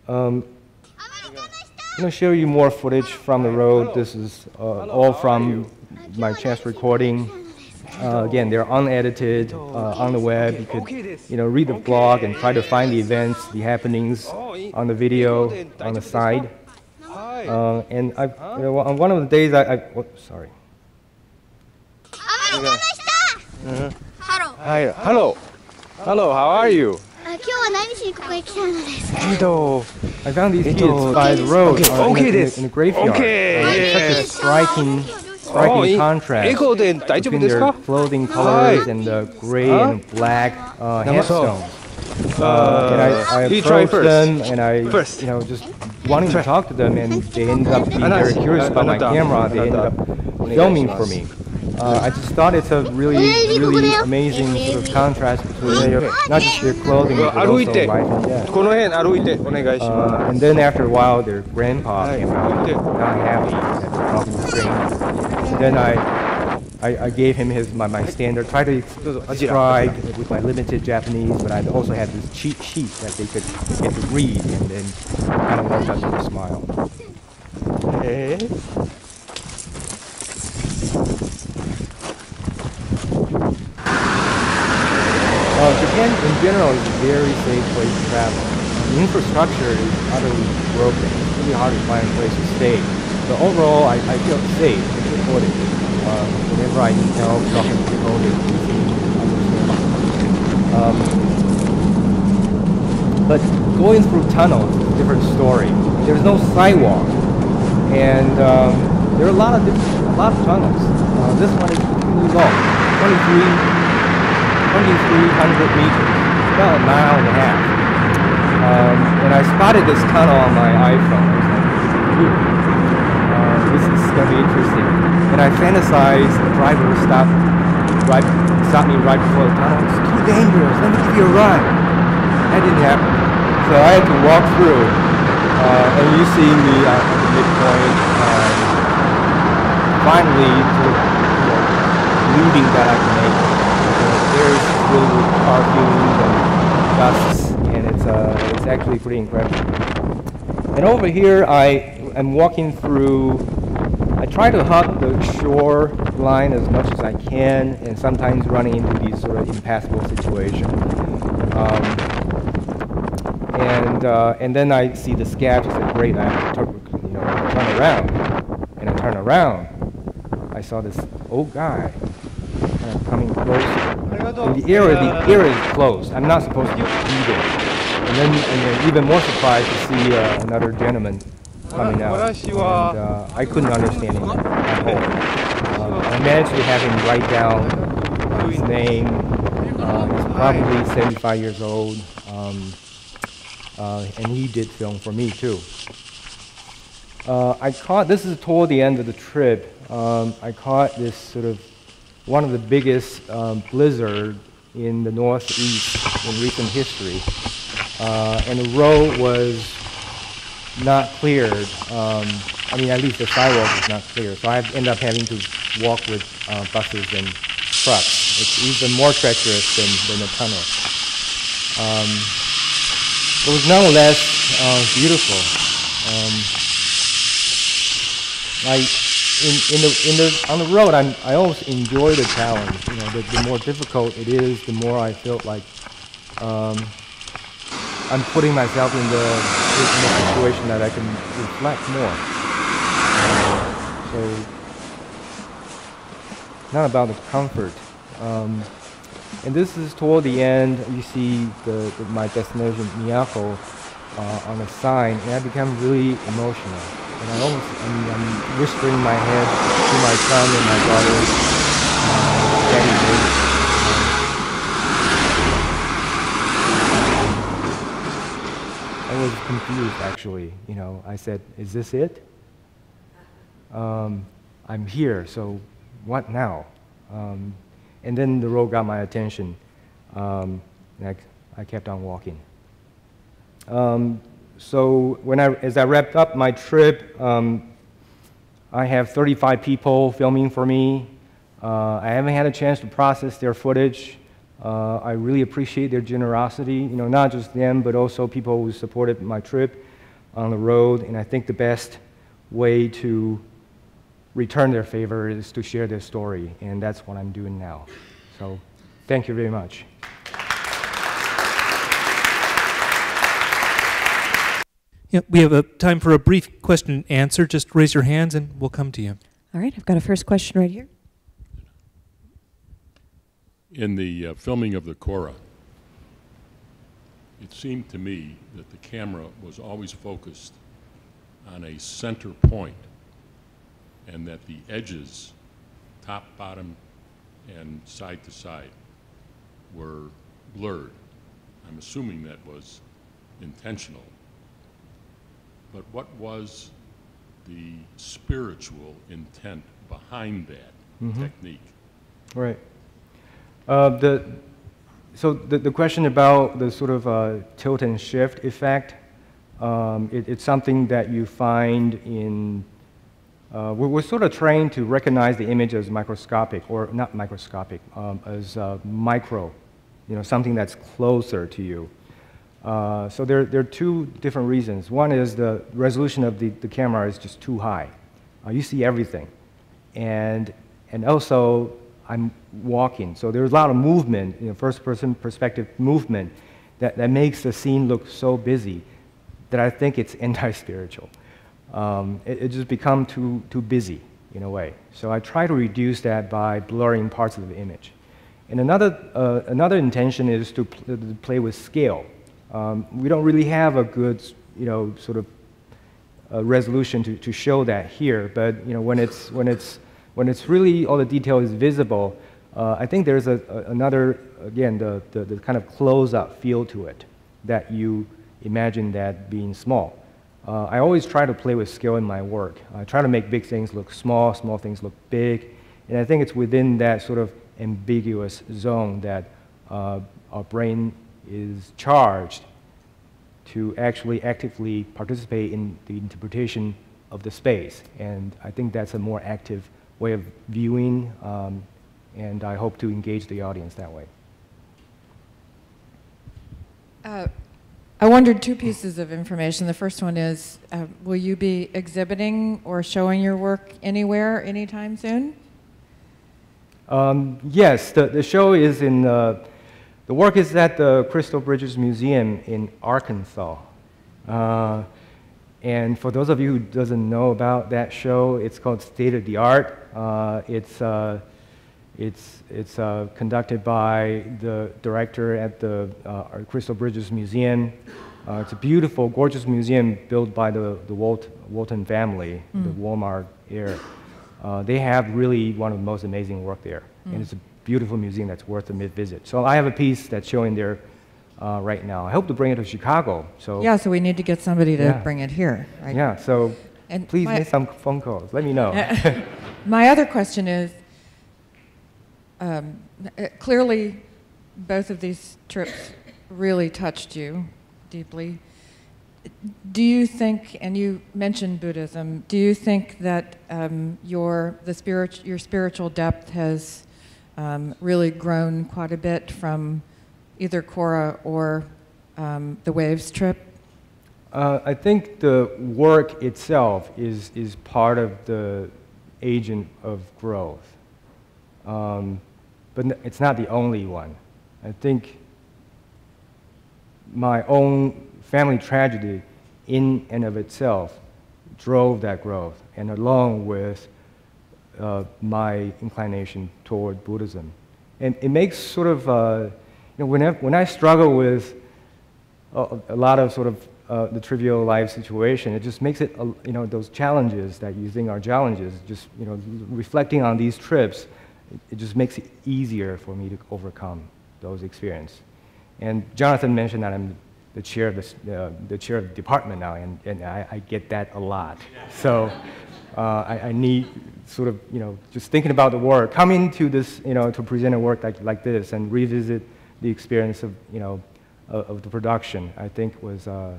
um, I'm going to show you more footage from the road. This is uh, all from my chance recording. Uh, again, they're unedited, uh, on the web. You could, you know, read the blog and try to find the events, the happenings on the video, on the side. Uh, and I, you know, on one of the days, I, I oh, sorry. Uh-huh. Hello. Hi. Hello. Hello. How are you? I found these kids by the road uh, in, a, in, a, in a graveyard. Okay. Uh, such a striking. Striking contrast between their clothing colors and the gray and black uh, headstone. Uh, and I, I approached them, and I, you know, just wanting to talk to them, and they ended up being very curious about my camera. They ended up filming for me. Uh, I just thought it's a really, really amazing sort of contrast between their, not just their clothing, but also life and death. Uh, and then after a while, their grandpa came out, not happy, talking strange. Then I, I, I gave him his, my, my standard, tried to describe with my limited Japanese, but I also had this cheat sheet that they could get to read, and then kind of worked out to a smile. Hey. Uh, Japan in general is a very safe place to travel. The infrastructure is utterly broken. It's really hard to find a place to stay. So overall, I, I feel safe and supported uh, whenever I need help, talking to people, they seem to understand. But going through tunnels is a different story. There's no sidewalk, and um, there are a lot of different, a lot of tunnels. Uh, this one is really long, twenty-three hundred meters, it's about a mile and a half. Um, and I spotted this tunnel on my iPhone. I was like, this is going to be interesting. And I fantasized the driver would stop, right, stop me right before the tunnel. It's too dangerous. Let me give you a ride. That didn't happen. So I had to walk through. Uh, and you see me at uh, the midpoint, uh, finally, sort of, you know, looting that I can make. You know, there's filled with car fumes and dusts, and it's, uh, it's actually pretty incredible. And over here, I am walking through. I try to hug the shore line as much as I can, and sometimes running into these sort of impassable situations. Um, and uh, and then I see the scabs. I said, "Great! I have to you know, turn around." And I turn around. I saw this old guy kind of coming closer. And the area, the area is closed. I'm not supposed to be there. And then, and then even more surprised to see uh, another gentleman coming out, and uh, I couldn't understand him at all. Uh, I managed to have him write down his name. Uh, he's probably seventy-five years old, um, uh, and he did film for me too. Uh, I caught, this is toward the end of the trip, um, I caught this sort of one of the biggest um, blizzard in the Northeast in recent history. Uh, and the road was not cleared. Um, I mean, at least the sidewalk was not clear. So I ended up having to walk with uh, buses and trucks. It's even more treacherous than, than the tunnel. Um, it was nonetheless uh, beautiful. Um, I, in, in the, in the, on the road, I'm, I always enjoy the challenge. You know, the, the more difficult it is, the more I felt like um, I'm putting myself in the in a situation that I can reflect more. So, not about the comfort. Um, and this is toward the end. You see the, the, my destination, Miyako, uh, on a sign, and I become really emotional. And I almost, I mean, I'm whispering my head to my son and my daughter, uh, Daddy, baby. I was confused, actually. You know, I said, "Is this it? Um, I'm here. So, what now?" Um, and then the road got my attention, um, and I, I kept on walking. Um, So when I, as I wrapped up my trip, um, I have thirty-five people filming for me. Uh, I haven't had a chance to process their footage. Uh, I really appreciate their generosity, you know, not just them, but also people who supported my trip on the road. And I think the best way to return their favor is to share their story, and that's what I'm doing now. So thank you very much. Yeah, we have a time for a brief question and answer. Just raise your hands and we'll come to you. All right, I've got a first question right here. In the uh, filming of the Kora, it seemed to me that the camera was always focused on a center point and that the edges, top, bottom, and side to side, were blurred. I'm assuming that was intentional. But what was the spiritual intent behind that mm-hmm. technique? Right. Uh, the, so the, the question about the sort of uh, tilt and shift effect, um, it, it's something that you find in, uh, we're, we're sort of trained to recognize the image as microscopic, or not microscopic, um, as uh, micro, you know, something that's closer to you. Uh, so there, there are two different reasons. One is the resolution of the, the camera is just too high. Uh, you see everything. And, and also, I'm walking. So there's a lot of movement, you know, first-person perspective movement, that, that makes the scene look so busy that I think it's anti-spiritual. Um, it, it just becomes too, too busy, in a way. So I try to reduce that by blurring parts of the image. And another, uh, another intention is to, pl to play with scale. Um, we don't really have a good, you know, sort of uh, resolution to, to show that here. But you know, when it's when it's when it's really all the detail is visible, uh, I think there's a, a, another again the, the the kind of close-up feel to it that you imagine that being small. Uh, I always try to play with scale in my work. I try to make big things look small, small things look big, and I think it's within that sort of ambiguous zone that uh, our brain is charged to actually actively participate in the interpretation of the space. And I think that's a more active way of viewing, um, and I hope to engage the audience that way. Uh, I wondered two pieces of information. The first one is, uh, will you be exhibiting or showing your work anywhere anytime soon? Um, yes, the, the show is in uh, the work is at the Crystal Bridges Museum in Arkansas. Uh, and for those of you who doesn't know about that show, it's called State of the Art. Uh, it's uh, it's, it's uh, conducted by the director at the uh, Crystal Bridges Museum. Uh, it's a beautiful, gorgeous museum built by the, the Walt, Walton family, mm. the Walmart heir. Uh, they have really one of the most amazing work there. Mm. And it's a beautiful museum that's worth a visit. So I have a piece that's showing there uh, right now. I hope to bring it to Chicago. So yeah, so we need to get somebody to yeah. bring it here. Right? Yeah. So And please make some phone calls. Let me know. My other question is, um, clearly both of these trips really touched you deeply. Do you think, and you mentioned Buddhism, do you think that um, your, the spirit, your spiritual depth has um, really grown quite a bit from either Kora or um, the Waves trip? Uh, I think the work itself is, is part of the agent of growth, um, but it's not the only one. I think my own family tragedy in and of itself drove that growth, and along with uh, my inclination toward Buddhism. And it makes sort of, uh, you know, when I, when I struggle with a, a lot of sort of uh, the trivial life situation, it just makes it, uh, you know, those challenges that you think are challenges, just, you know, reflecting on these trips, it, it just makes it easier for me to overcome those experiences. And Jonathan mentioned that I'm the chair of the, uh, the chair of the department now, and, and I, I get that a lot. So uh, I, I need sort of, you know, just thinking about the work, coming to this, you know, to present a work like, like this and revisit the experience of, you know, of, of the production, I think was, uh,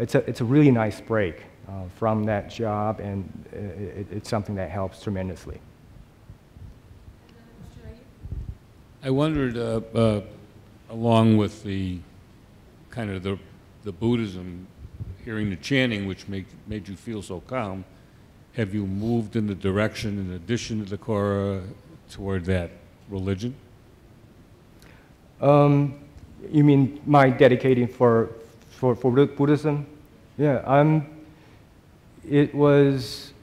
it's, a, it's a really nice break uh, from that job, and it, it's something that helps tremendously. I wondered, uh, uh, along with the kind of the, the Buddhism, hearing the chanting, which made, made you feel so calm, have you moved in the direction, in addition to the Kora, toward that religion? Um, you mean my dedicating for, for, for Buddhism? Yeah, I'm, it was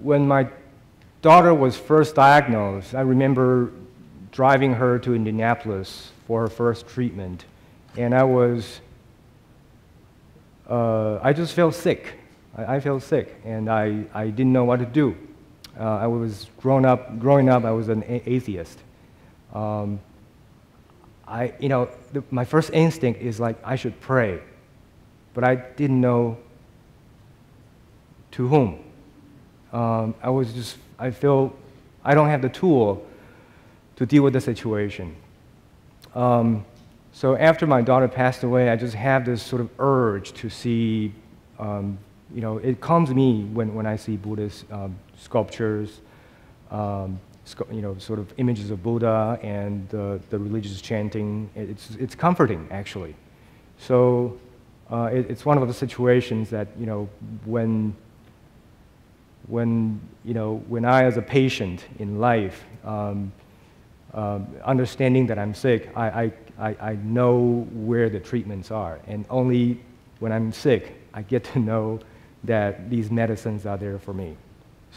when my daughter was first diagnosed, I remember driving her to Indianapolis for her first treatment. And I was, uh, I just felt sick. I, I felt sick, and I, I didn't know what to do. Uh, I was grown up, growing up, I was an atheist. Um, I, you know, the, my first instinct is like, I should pray. But I didn't know to whom. Um, I was just, I feel, I don't have the tool to deal with the situation. Um, So after my daughter passed away, I just have this sort of urge to see, um, you know, it comes to me when, when I see Buddhist um, sculptures, um, scu you know, sort of images of Buddha and uh, the religious chanting. It's, it's comforting, actually. So uh, it, it's one of the situations that, you know, when, when, you know, when I as a patient in life, um, uh, understanding that I'm sick, I, I I, I know where the treatments are, and only when I'm sick, I get to know that these medicines are there for me.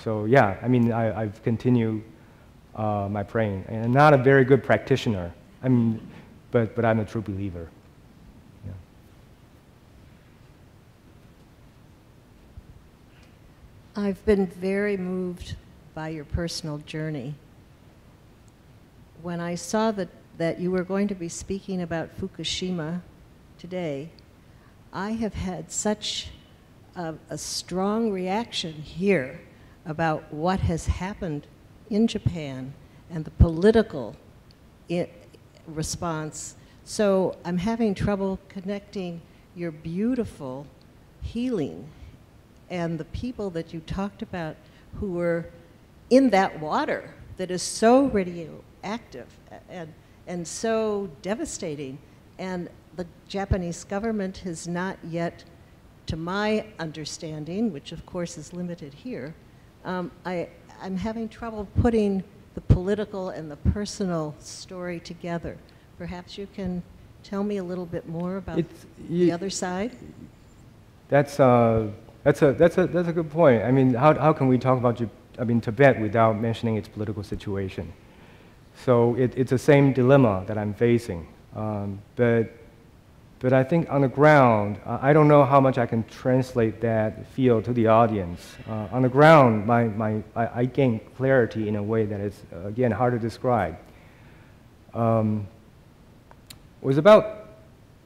So yeah, I mean, I, I've continued uh, my praying, and I'm not a very good practitioner, I mean, but, but I'm a true believer. Yeah. I've been very moved by your personal journey. When I saw the that you were going to be speaking about Fukushima today, I have had such a, a strong reaction here about what has happened in Japan and the political it response. So I'm having trouble connecting your beautiful healing and the people that you talked about who were in that water that is so radioactive and and so devastating, and the Japanese government has not yet, to my understanding, which of course is limited here, um, I, I'm having trouble putting the political and the personal story together. Perhaps you can tell me a little bit more about it's, you, the other side? That's, uh, that's, a, that's, a, that's a good point. I mean, how, how can we talk about I mean, Tibet without mentioning its political situation? So it, it's the same dilemma that I'm facing, um, but, but I think on the ground, I don't know how much I can translate that feel to the audience. Uh, on the ground, my, my, I, I gain clarity in a way that is, again, hard to describe. Um, it was about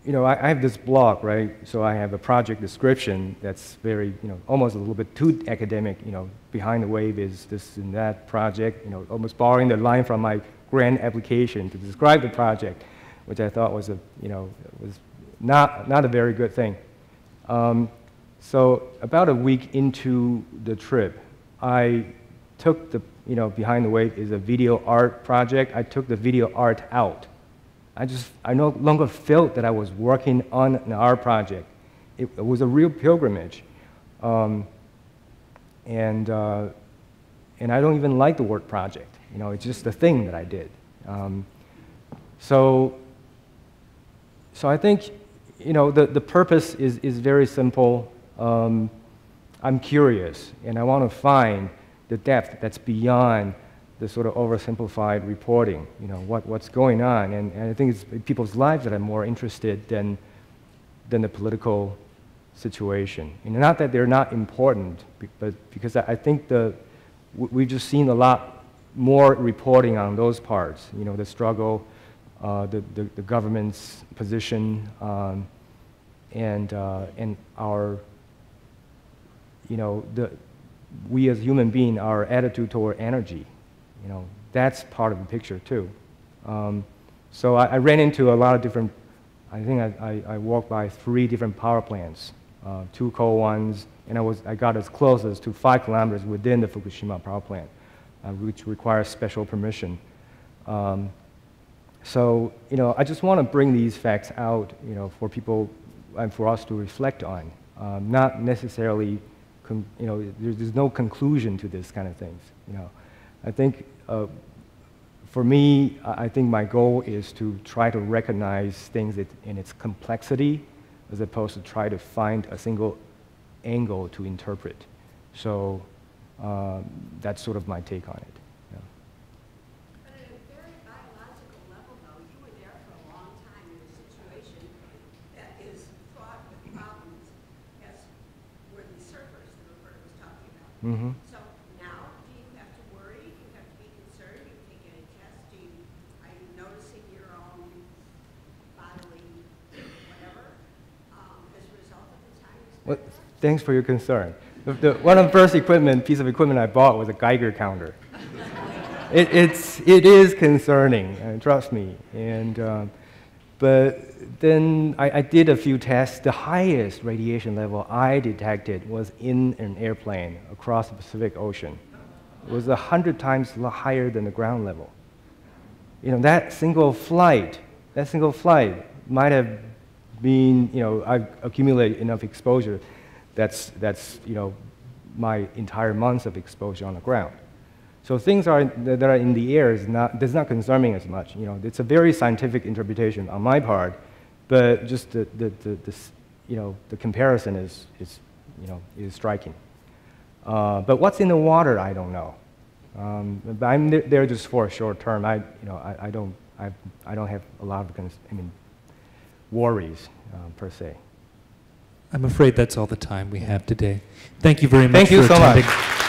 you know, I, I have this blog, right? So I have a project description that's very, you know, almost a little bit too academic. You know, Behind the Wave is this and that project, you know, almost borrowing the line from my grant application to describe the project, which I thought was a, you know, was not, not a very good thing. Um, so about a week into the trip, I took the, you know, Behind the Wave is a video art project. I took the video art out. I just, I no longer felt that I was working on an art project. It, it was a real pilgrimage. Um, and, uh, and I don't even like the word project. You know, it's just a thing that I did. Um, so, so I think, you know, the, the purpose is, is very simple. Um, I'm curious, and I want to find the depth that's beyond the sort of oversimplified reporting, you know, what, what's going on. And, and I think it's people's lives that I'm more interested than, than the political situation. And not that they're not important, but because I think the, we've just seen a lot more reporting on those parts, you know, the struggle, uh, the, the, the government's position, um, and, uh, and our, you know, the, we as human beings, our attitude toward energy. You know, that's part of the picture too. Um, so I, I ran into a lot of different, I think I, I, I walked by three different power plants, uh, two coal ones, and I, was, I got as close as to five kilometers within the Fukushima power plant, uh, which requires special permission. Um, so, you know, I just want to bring these facts out, you know, for people and for us to reflect on. Um, not necessarily, con you know, there's, there's no conclusion to this kind of things, you know. I think, uh, for me, I think my goal is to try to recognize things in its complexity as opposed to try to find a single angle to interpret. So uh, that's sort of my take on it. Yeah. But at a very biological level, though, you were there for a long time in a situation that is fraught with problems, as were the surfers that Roberta was talking about. Mm-hmm. Well, thanks for your concern. The, the, one of the first equipment, piece of equipment I bought was a Geiger counter. it, it's, it is concerning, uh, trust me. And, um, but then I, I did a few tests. The highest radiation level I detected was in an airplane across the Pacific Ocean. It was one hundred times higher than the ground level. You know, that single flight, that single flight might have being, you know, I've accumulated enough exposure that's, that's, you know, my entire months of exposure on the ground. So things are, that are in the air is not, that's not concerning as much. You know, it's a very scientific interpretation on my part, but just the, the, the, the you know, the comparison is, is, you know, is striking. Uh, but what's in the water, I don't know. Um, but I'm there just for a short term. I, you know, I, I, don't, I, I don't have a lot of, I mean, worries, um, per se. I'm afraid that's all the time we have today. Thank you very much. Thank you so much.